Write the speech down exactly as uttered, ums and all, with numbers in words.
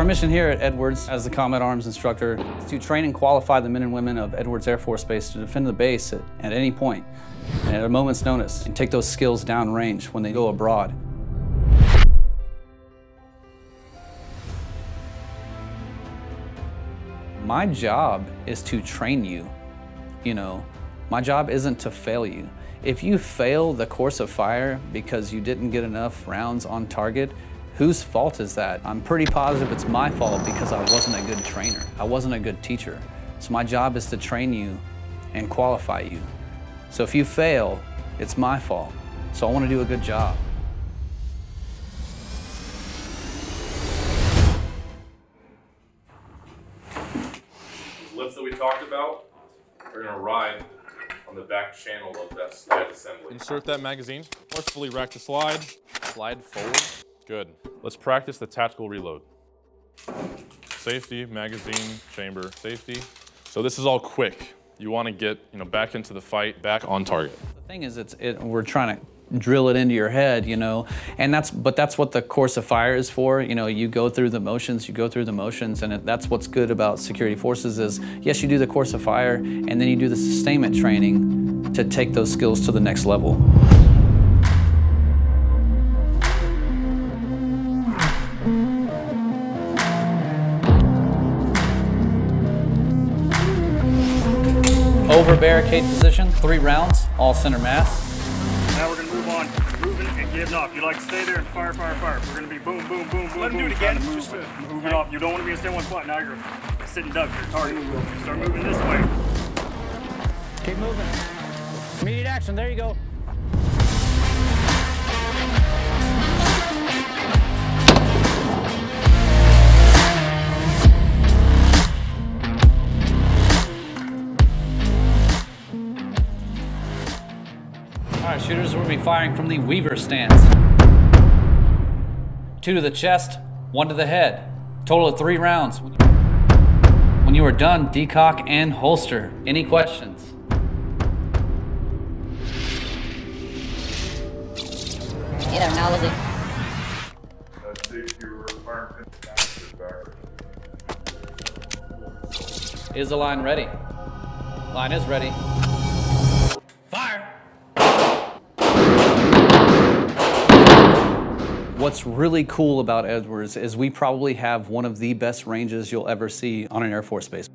our mission here at Edwards as the combat arms instructor is to train and qualify the men and women of Edwards Air Force Base to defend the base at, at any point and at a moment's notice, and take those skills downrange when they go abroad. My job is to train you, you know. My job isn't to fail you. If you fail the course of fire because you didn't get enough rounds on target, whose fault is that? I'm pretty positive it's my fault because I wasn't a good trainer. I wasn't a good teacher. So my job is to train you and qualify you. So if you fail, it's my fault. So I want to do a good job. Lifts that we talked about, we're going to ride on the back channel of that slide assembly. Insert that magazine, forcefully rack the slide. Slide forward. Good. Let's practice the tactical reload. Safety, magazine, chamber, safety. So this is all quick. You want to get, you know, back into the fight, back on target. The thing is, it's it, we're trying to drill it into your head, you know, and that's, but that's what the course of fire is for. You know, you go through the motions, you go through the motions, and it, that's what's good about security forces is, yes, you do the course of fire, and then you do the sustainment training to take those skills to the next level. Over barricade position, three rounds, all center mass. Now we're gonna move on, moving and getting off. You like to stay there and fire, fire, fire. We're gonna be boom, boom, boom, boom. Let him do it again. Move, just move, move it off. You don't want to be in stand one spot. Now you're sitting duck. You're target. Start moving this way. Keep moving. Immediate action. There you go. Alright, shooters will be firing from the Weaver stance. Two to the chest, one to the head. Total of three rounds. When you are done, decock and holster. Any questions? You know, now is it. Is the line ready? Line is ready. Fire! What's really cool about Edwards is we probably have one of the best ranges you'll ever see on an Air Force Base.